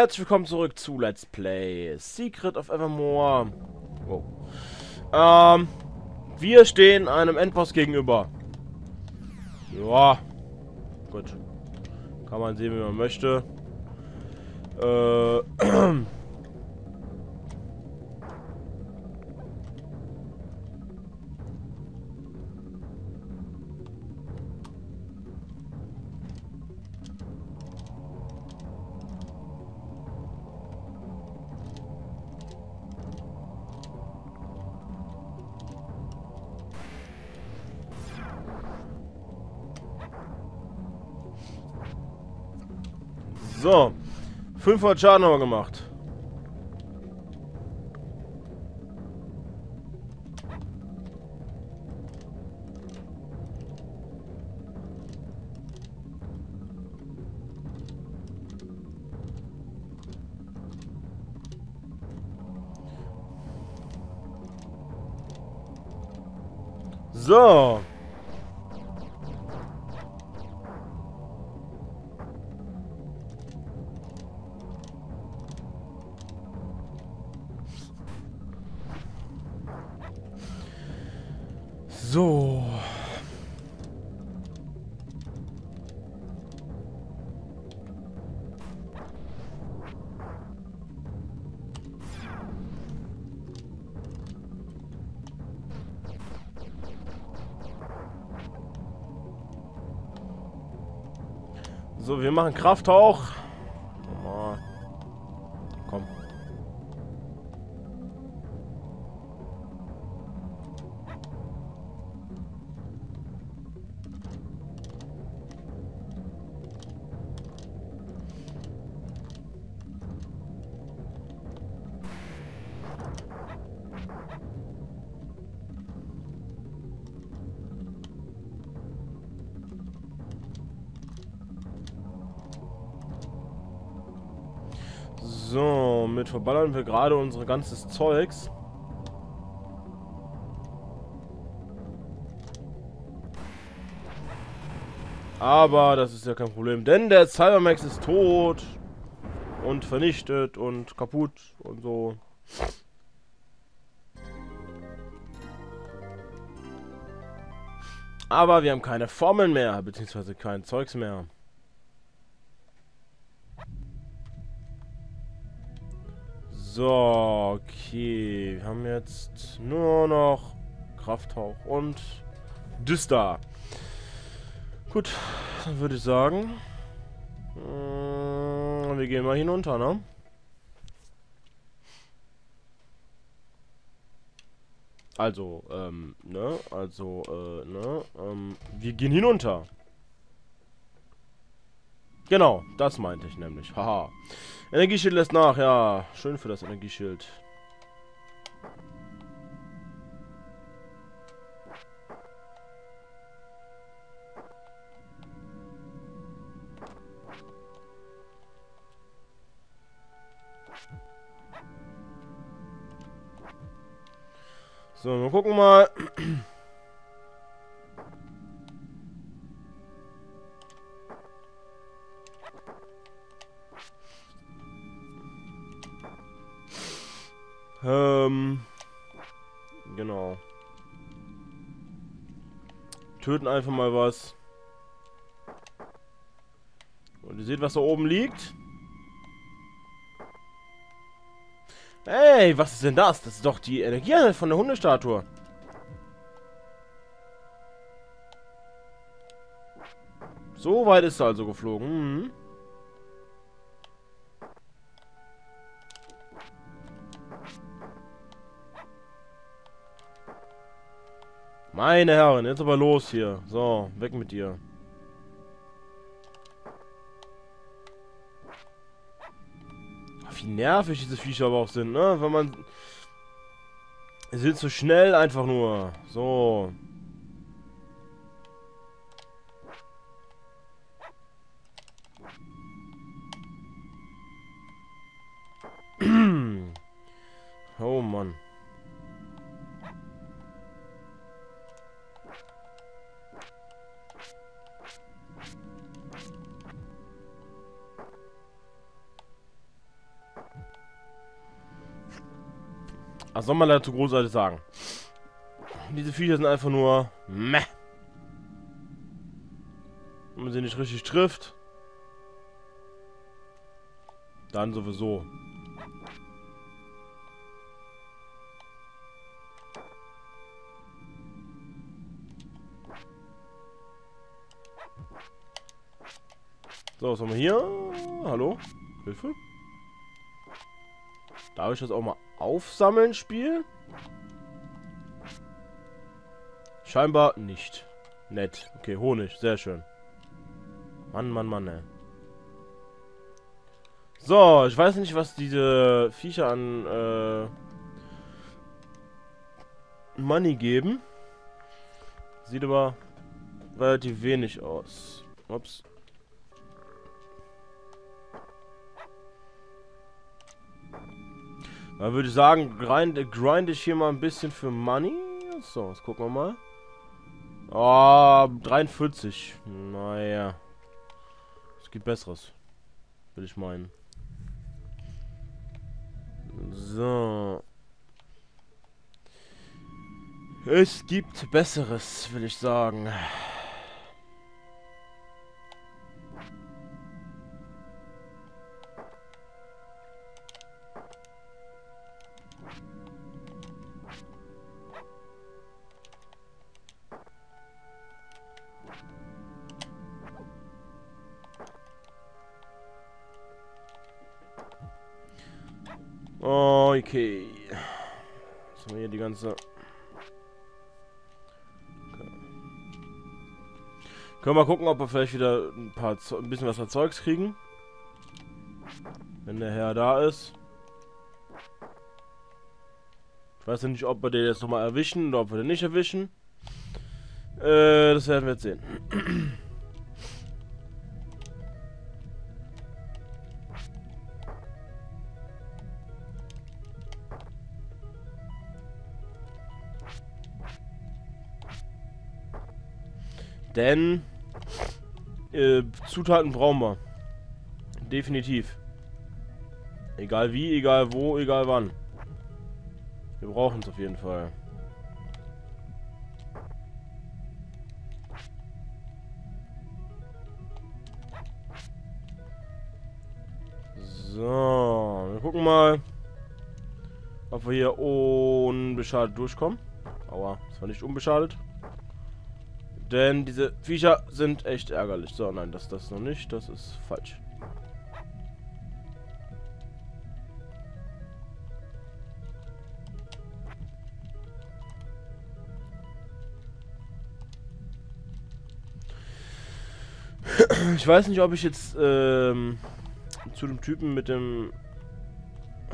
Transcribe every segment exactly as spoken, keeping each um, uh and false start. herzlich willkommen zurück zu Let's Play Secret of Evermore. Wow. Ähm, wir stehen einem Endboss gegenüber. Ja, gut. Kann man sehen, wie man möchte. Äh, So, fünfhundert Schaden haben wir gemacht. So. So. So, wir machen Krafttauch. Oh, komm. So, mit verballern wir gerade unser ganzes Zeugs. Aber das ist ja kein Problem, denn der Cybermax ist tot und vernichtet und kaputt und so. Aber wir haben keine Formeln mehr, beziehungsweise kein Zeugs mehr. So, okay, wir haben jetzt nur noch Krafthauch und Düster. Gut, dann würde ich sagen, wir gehen mal hinunter, ne? Also, ähm, ne? Also, äh, ne? Ähm, wir gehen hinunter. Genau, das meinte ich nämlich. Haha. Energieschild lässt nach, ja. Schön für das Energieschild. So, wir gucken mal. Ähm, genau. Töten einfach mal was. Und ihr seht, was da oben liegt. Hey, was ist denn das? Das ist doch die Energie von der Hundestatue. So weit ist er also geflogen. Hm. Meine Herren, jetzt aber los hier. So, weg mit dir. Wie nervig diese Viecher aber auch sind, ne? Wenn man... Sie sind so schnell einfach nur. So. Oh Mann. Was soll man dazu großartig sagen? Diese Viecher sind einfach nur meh. Wenn man sie nicht richtig trifft, dann sowieso. So, was haben wir hier? Hallo? Hilfe? Darf ich das auch mal aufsammeln, Spiel? Scheinbar nicht. Nett. Okay, Honig. Sehr schön. Mann, Mann, Mann, ey. So, ich weiß nicht, was diese Viecher an äh, Money geben. Sieht aber relativ wenig aus. Ups. Dann würde ich sagen, grind, grind ich hier mal ein bisschen für Money. So, jetzt gucken wir mal. Ah, oh, dreiundvierzig. Naja. Es gibt Besseres. Will ich meinen. So. Es gibt Besseres, will ich sagen. Okay. Jetzt haben wir hier die ganze... Okay. Können wir mal gucken, ob wir vielleicht wieder ein paar Zeug, ein bisschen was für Zeugs kriegen. Wenn der Herr da ist. Ich weiß ja nicht, ob wir den jetzt nochmal erwischen oder ob wir den nicht erwischen. Äh, das werden wir jetzt sehen. Denn äh, Zutaten brauchen wir. Definitiv. Egal wie, egal wo, egal wann. Wir brauchen es auf jeden Fall. So, wir gucken mal, ob wir hier unbeschadet durchkommen. Aua, das war nicht unbeschadet. Denn diese Viecher sind echt ärgerlich. So, nein, das das noch nicht. Das ist falsch. Ich weiß nicht, ob ich jetzt ähm, zu dem Typen mit dem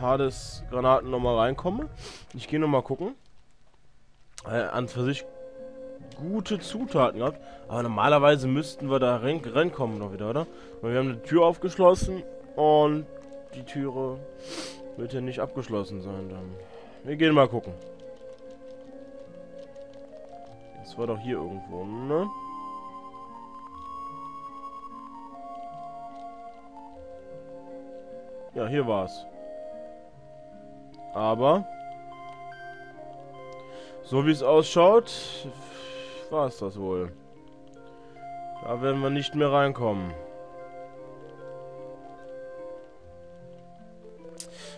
Hades-Granaten nochmal reinkomme. Ich gehe nochmal gucken. Äh, an für sich gute Zutaten gehabt, aber normalerweise müssten wir da reinkommen noch wieder, oder? Weil wir haben eine Tür aufgeschlossen und die Türe wird ja nicht abgeschlossen sein dann. Wir gehen mal gucken. Das war doch hier irgendwo, ne? Ja, hier war's. Aber so wie es ausschaut, war es das wohl. Da werden wir nicht mehr reinkommen.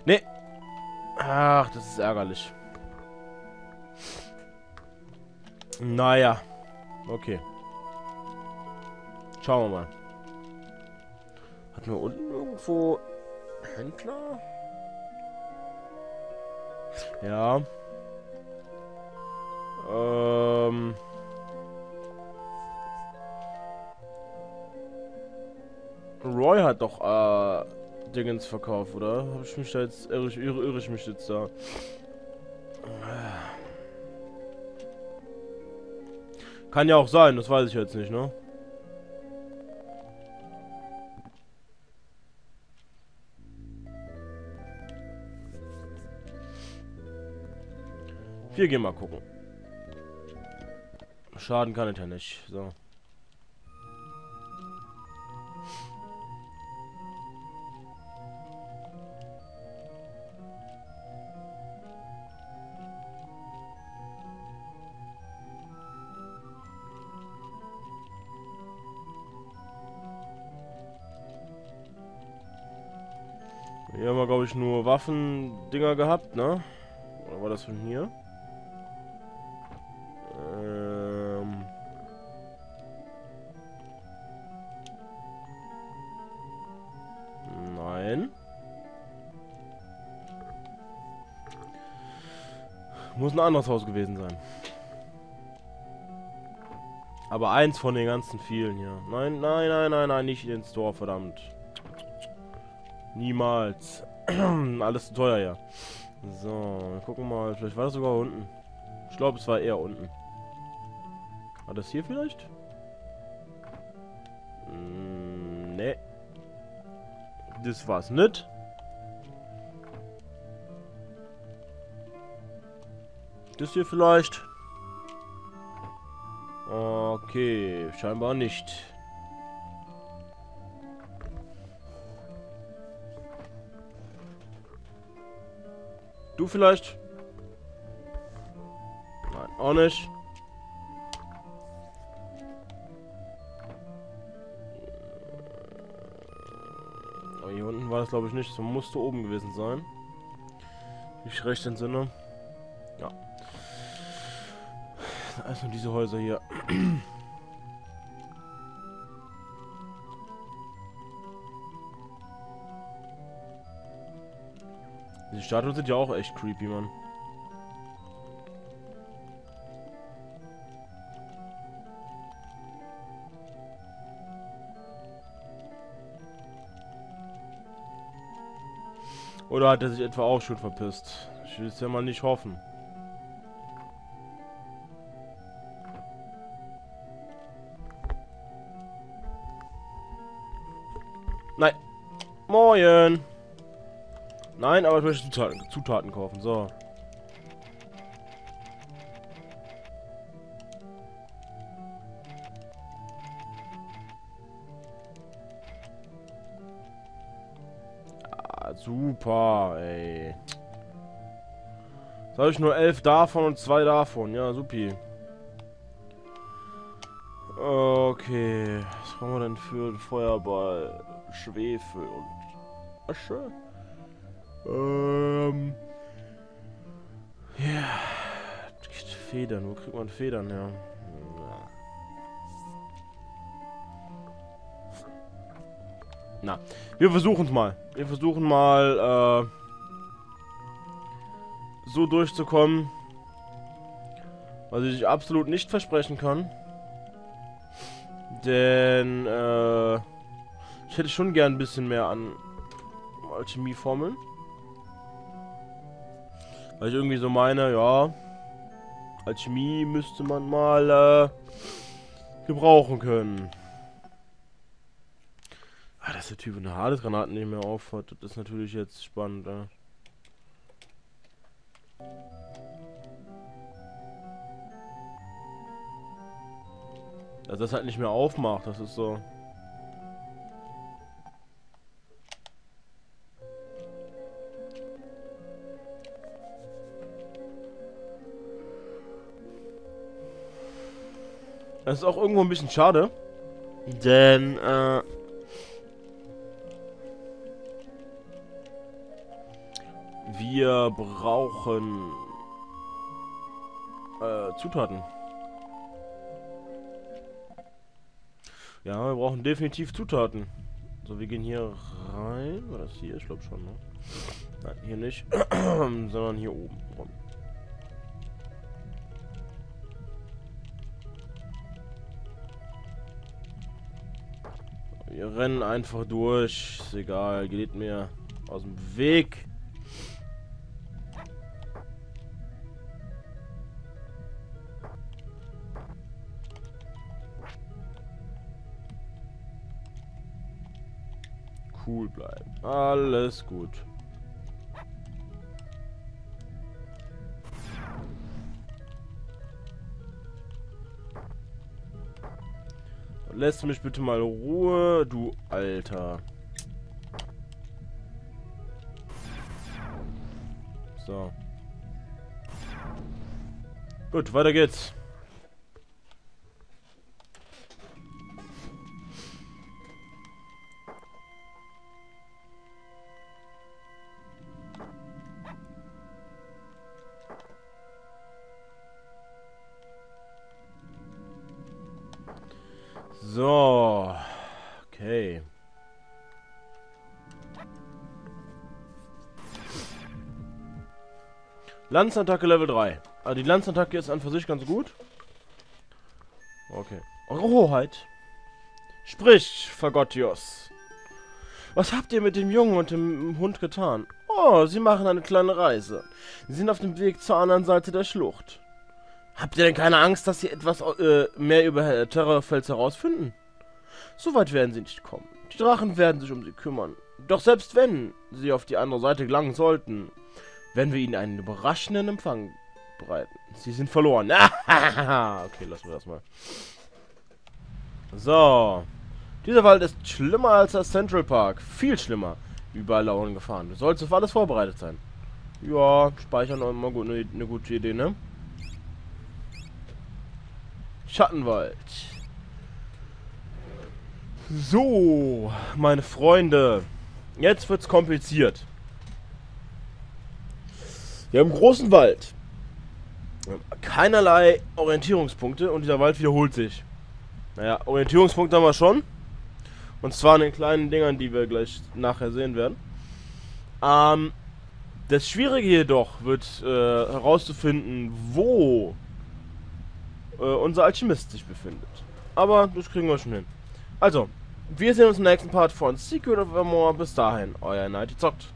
Nee. Ach, das ist ärgerlich. Naja. Okay. Schauen wir mal. Hatten wir unten irgendwo Händler? Ja. Ähm... Roy hat doch äh, Dingens verkauft, oder? Habe ich mich da jetzt irre, irre, irre ich mich jetzt da? Kann ja auch sein, das weiß ich jetzt nicht, ne? Wir gehen mal gucken. Schaden kann ich ja nicht, so. Hier haben wir, glaube ich, nur Waffendinger gehabt, ne? Oder war das von hier? Ähm. Nein. Muss ein anderes Haus gewesen sein. Aber eins von den ganzen vielen hier. Nein, nein, nein, nein, nein, nicht ins Dorf, verdammt. Niemals. Alles zu teuer, ja. So, wir gucken mal. Vielleicht war das sogar unten. Ich glaube, es war eher unten. War das hier vielleicht? Mm, ne. Das war's nicht. Das hier vielleicht? Okay, scheinbar nicht. Du vielleicht? Nein, auch nicht. Aber hier unten war das, glaube ich, nicht. Das musste oben gewesen sein. Nicht recht im Sinne. Ja. Also diese Häuser hier. Diese Statuen sind ja auch echt creepy, Mann. Oder hat er sich etwa auch schon verpisst? Ich will es ja mal nicht hoffen. Nein. Moin. Nein, aber ich möchte Zutaten, Zutaten kaufen. So. Ah, super, ey. Jetzt habe ich nur elf davon und zwei davon. Ja, supi. Okay. Was brauchen wir denn für einen Feuerball? Schwefel und Asche. Ähm. Ja. Federn. Wo kriegt man Federn her? Ja. Na. Wir versuchen es mal. Wir versuchen mal, äh, so durchzukommen. Was ich absolut nicht versprechen kann. Denn, äh, ich hätte schon gern ein bisschen mehr an Alchemie-Formeln. Weil ich irgendwie so meine, ja, Alchemie müsste man mal äh, gebrauchen können. Ah, dass der Typ eine Hadesgranaten nicht mehr aufhat, das ist natürlich jetzt spannend. Ja. Dass das halt nicht mehr aufmacht, das ist so. Das ist auch irgendwo ein bisschen schade, denn äh, wir brauchen äh, Zutaten. Ja, wir brauchen definitiv Zutaten. So, wir gehen hier rein. War das hier? Ich glaube schon, ne? Nein, hier nicht, sondern hier oben rum. Wir rennen einfach durch. Ist egal, geht mir aus dem Weg. Cool bleiben. Alles gut. Lässt mich bitte mal Ruhe, du Alter. So. Gut, weiter geht's. So. Okay. Lanzattacke Level drei. Also die Lanzattacke ist an für sich ganz gut. Okay. Rohheit. Sprich, Fagottios. Was habt ihr mit dem Jungen und dem Hund getan? Oh, sie machen eine kleine Reise. Sie sind auf dem Weg zur anderen Seite der Schlucht. Habt ihr denn keine Angst, dass sie etwas äh, mehr über Terrorfels herausfinden? So weit werden sie nicht kommen. Die Drachen werden sich um sie kümmern. Doch selbst wenn sie auf die andere Seite gelangen sollten, werden wir ihnen einen überraschenden Empfang bereiten. Sie sind verloren. Okay, lassen wir das mal. So. Dieser Wald ist schlimmer als das Central Park. Viel schlimmer. Überall da unten gefahren. Du sollst auf alles vorbereitet sein. Ja, speichern auch immer gut, eine ne gute Idee, ne? Schattenwald. So, meine Freunde. Jetzt wird's kompliziert. Wir haben einen großen Wald. Keinerlei Orientierungspunkte und dieser Wald wiederholt sich. Naja, Orientierungspunkte haben wir schon. Und zwar in den kleinen Dingern, die wir gleich nachher sehen werden. Ähm, das Schwierige jedoch wird äh, herauszufinden, wo äh, unser Alchemist sich befindet. Aber das kriegen wir schon hin. Also, wir sehen uns im nächsten Part von Secret of Evermore. Bis dahin, euer NightyZockt.